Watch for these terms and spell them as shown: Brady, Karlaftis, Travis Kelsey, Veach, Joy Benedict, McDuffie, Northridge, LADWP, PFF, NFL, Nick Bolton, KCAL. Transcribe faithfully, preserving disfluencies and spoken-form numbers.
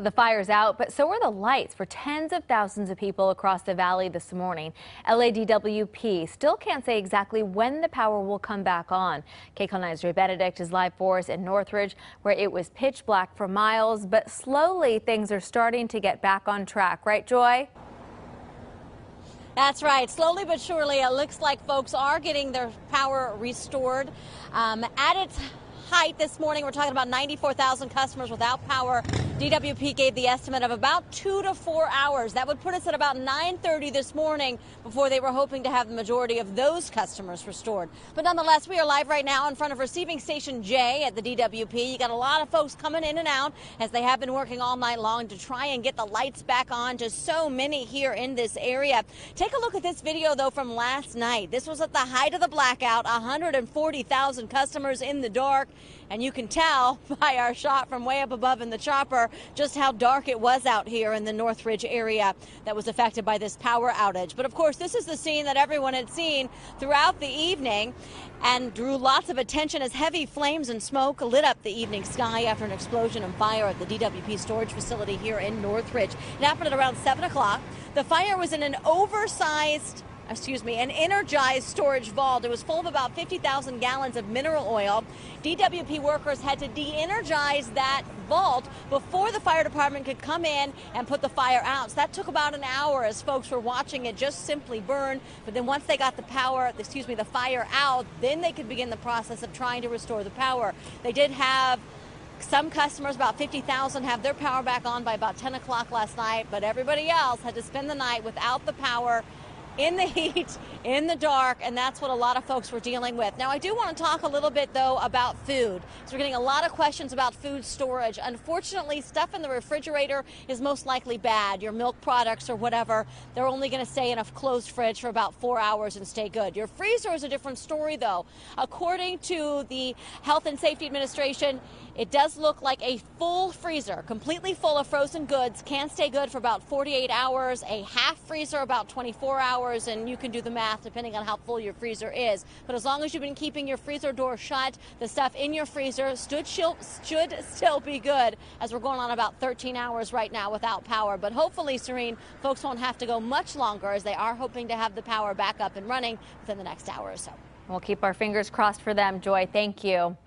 The fire's out, but so are the lights for tens of thousands of people across the valley this morning. L A D W P still can't say exactly when the power will come back on. K C A L nine's Joy Benedict is live for us in Northridge, where it was pitch black for miles, but slowly things are starting to get back on track. Right, Joy? That's right. Slowly but surely, it looks like folks are getting their power restored. Um, at its height this morning, we're talking about ninety-four thousand customers without power. D W P gave the estimate of about two to four hours. That would put us at about nine thirty this morning before they were hoping to have the majority of those customers restored. But nonetheless, we are live right now in front of Receiving Station J at the D W P. You got a lot of folks coming in and out as they have been working all night long to try and get the lights back on. Just so many here in this area. Take a look at this video, though, from last night. This was at the height of the blackout, one hundred forty thousand customers in the dark. And you can tell by our shot from way up above in the chopper just how dark it was out here in the Northridge area that was affected by this power outage. But of course, this is the scene that everyone had seen throughout the evening and drew lots of attention as heavy flames and smoke lit up the evening sky after an explosion and fire at the D W P storage facility here in Northridge. It happened at around seven o'clock. The fire was in an oversized Excuse me, an energized storage vault. It was full of about fifty thousand gallons of mineral oil. D W P workers had to de-energize that vault before the fire department could come in and put the fire out. So that took about an hour as folks were watching it just simply burn. But then once they got the power, excuse me, the fire out, then they could begin the process of trying to restore the power. They did have some customers, about fifty thousand, have their power back on by about ten o'clock last night, but everybody else had to spend the night without the power, in the heat, in the dark, and that's what a lot of folks were dealing with. Now, I do want to talk a little bit, though, about food. So we're getting a lot of questions about food storage. Unfortunately, stuff in the refrigerator is most likely bad. Your milk products or whatever, they're only going to stay in a closed fridge for about four hours and stay good. Your freezer is a different story, though. According to the Health and Safety Administration, it does look like a full freezer, completely full of frozen goods, can stay good for about forty-eight hours, a half freezer about twenty-four hours. And you can do the math depending on how full your freezer is. But as long as you've been keeping your freezer door shut, the stuff in your freezer should still be good, as we're going on about thirteen hours right now without power. But hopefully, Serene, folks won't have to go much longer, as they are hoping to have the power back up and running within the next hour or so. We'll keep our fingers crossed for them, Joy. Thank you.